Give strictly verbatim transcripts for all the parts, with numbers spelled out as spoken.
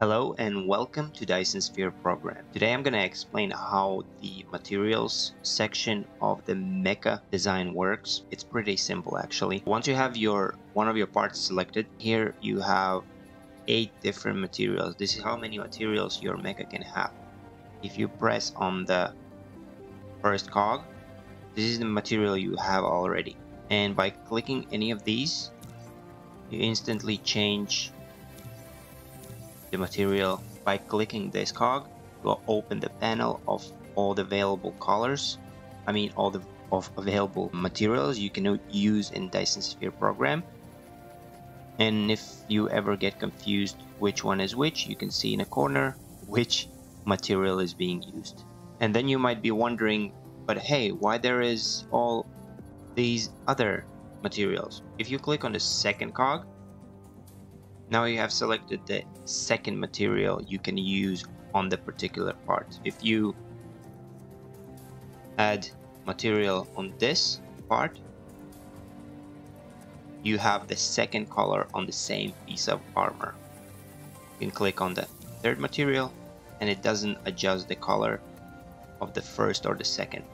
Hello and welcome to Dyson Sphere Program. Today I'm going to explain how the materials section of the Mecha design works. It's pretty simple actually. Once you have your one of your parts selected, here you have eight different materials. This is how many materials your Mecha can have. If you press on the first cog, this is the material you have already. And by clicking any of these, you instantly change the material. By clicking this cog will open the panel of all the available colors I mean all the of available materials you can use in Dyson Sphere program. And if you ever get confused which one is which, you can see in a corner which material is being used. And then you might be wondering, but hey, why there is all these other materials? If you click on the second cog, now you have selected the second material you can use on the particular part. If you add material on this part, you have the second color on the same piece of armor. You can click on the third material and it doesn't adjust the color of the first or the second.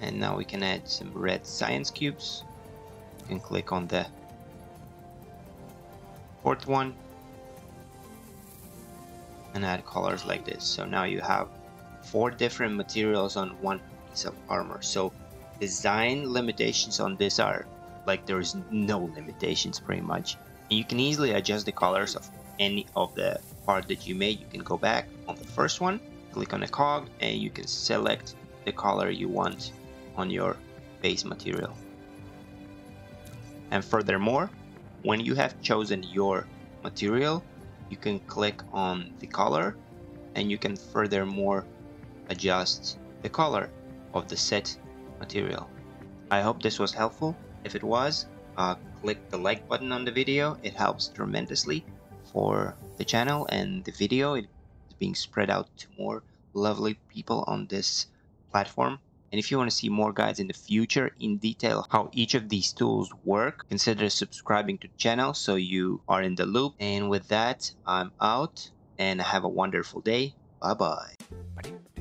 And now we can add some red science cubes. You can click on the fourth one and add colors like this. So now you have four different materials on one piece of armor. So design limitations on this are like there is no limitations pretty much. You can easily adjust the colors of any of the part that you made. You can go back on the first one, click on a cog, and you can select the color you want on your base material. And furthermore, when you have chosen your material, you can click on the color and you can furthermore adjust the color of the set material. I hope this was helpful. If it was, uh, click the like button on the video. It helps tremendously for the channel and the video. It is being spread out to more lovely people on this platform. And if you want to see more guides in the future in detail how each of these tools work, consider subscribing to the channel so you are in the loop. And with that, I'm out and have a wonderful day. Bye bye.